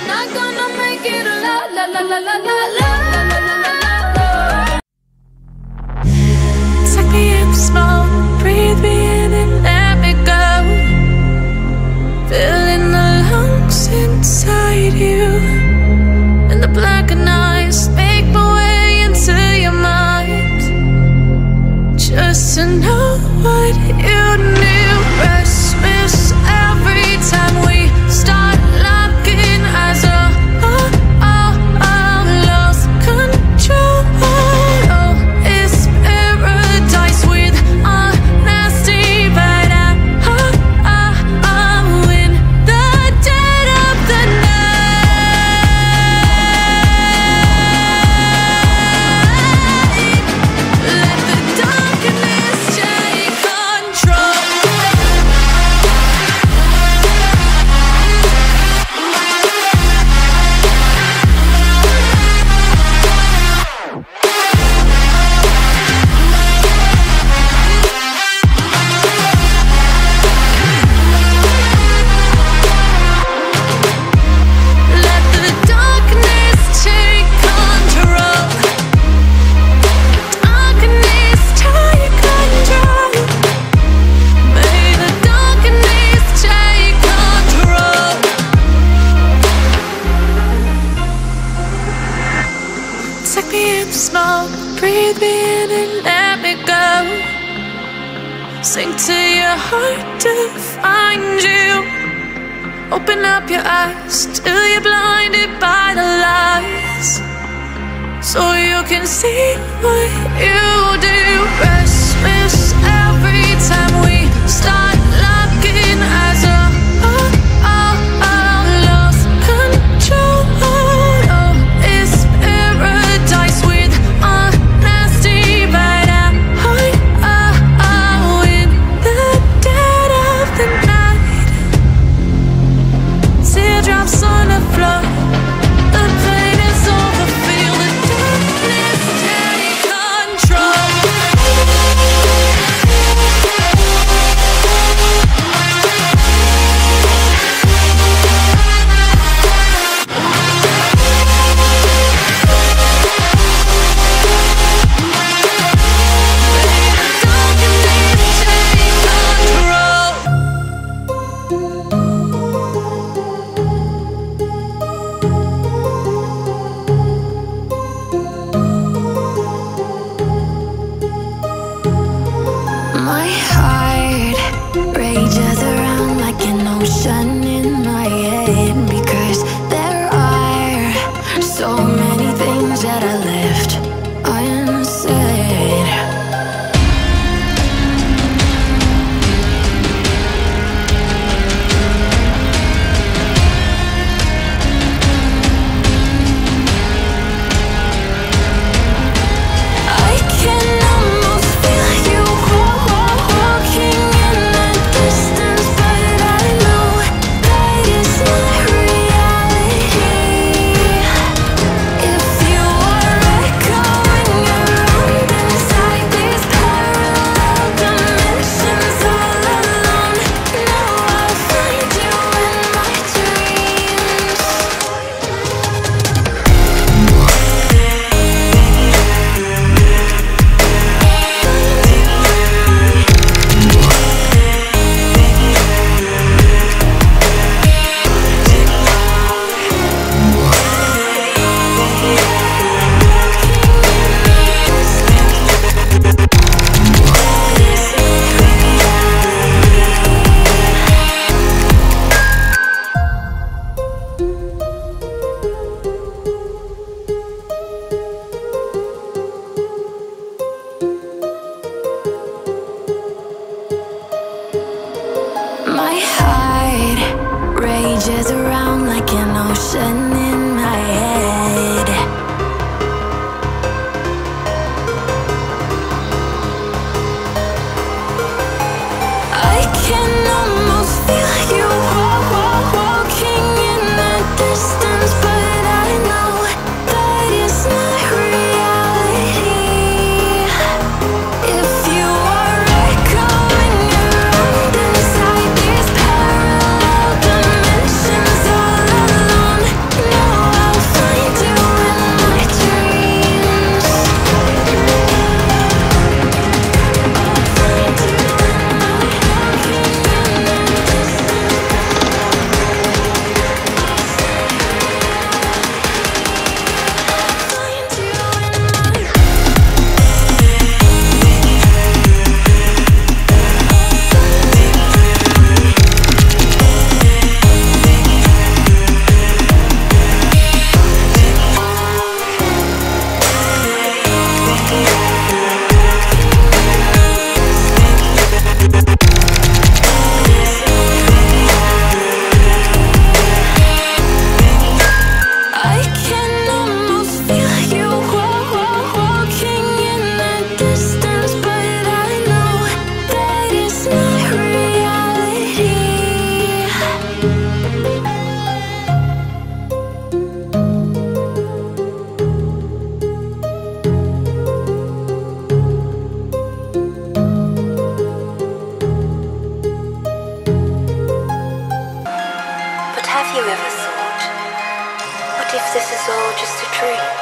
I'm not gonna make it la la la la la la la la. Suck me in, smoke, breathe me in and let me go. Filling the lungs inside you, and the blackened eyes make my way into your mind, just to know what you knew. Christmas every time we start locking eyes up. Smoke, breathe me in and let me go. Sink to your heart to find you. Open up your eyes till you're blinded by the lies, so you can see what you do. Christmas every time we start locking eyes up. Around like an ocean in my head. I can almost feel you walking in the distance, but I know that it's not reality. If you are echoing around inside these parallel dimensions all alone. What if this is all just a dream?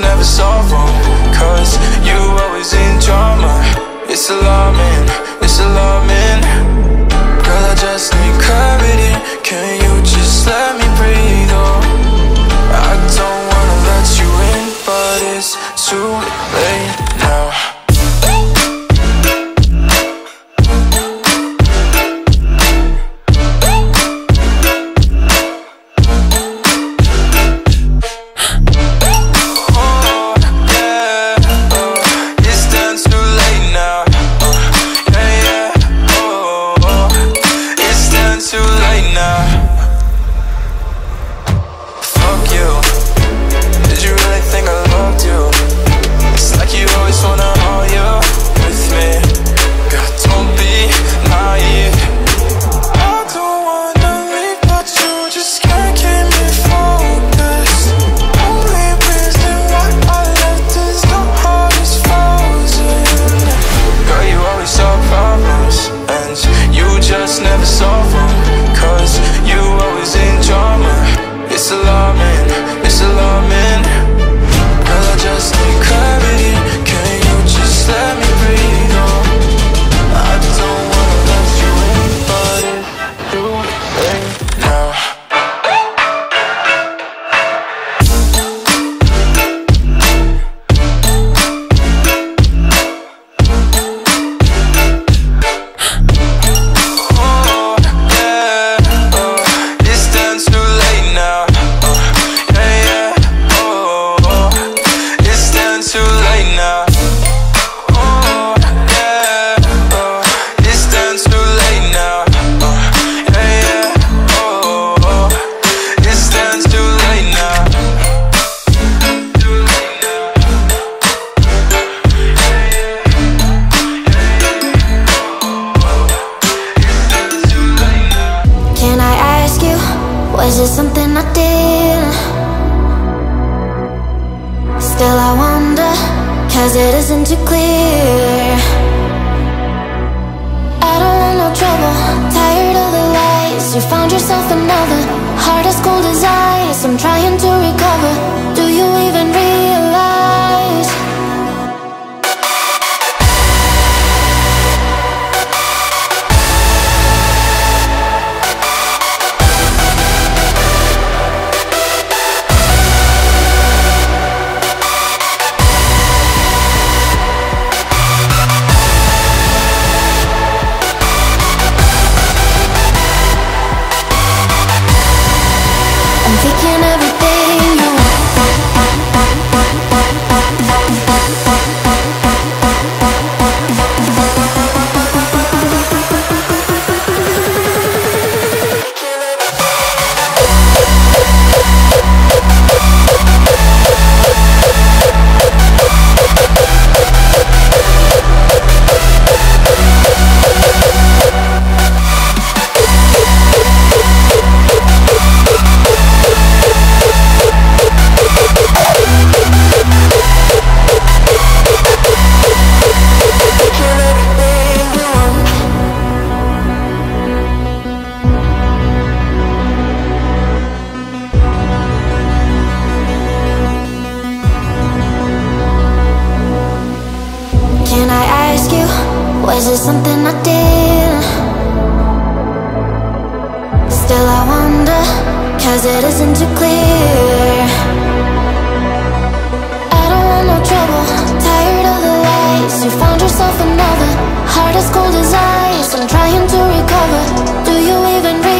Never solve them, cause you always in drama. It's alarming, it's alarming. Girl, I just need clarity. Can you just let me breathe, oh? I don't wanna let you in, but it's too late now. Girl, I just need clarity. Can you just let me breathe, oh? Was it something I did? Still I wonder, 'cause it isn't too clear. I don't want no trouble, tired of the lies. You found yourself another, heart as cold as ice. I'm trying to recover, do you even realize? Was it something I did? Still I wonder, 'cause it isn't too clear. I don't want no trouble, tired of the lies. You found yourself another, heart as cold as ice. I'm trying to recover, do you even realize?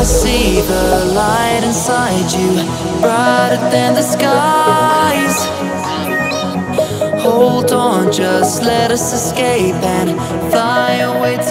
I see the light inside you, brighter than the skies. Hold on, just let us escape and fly away to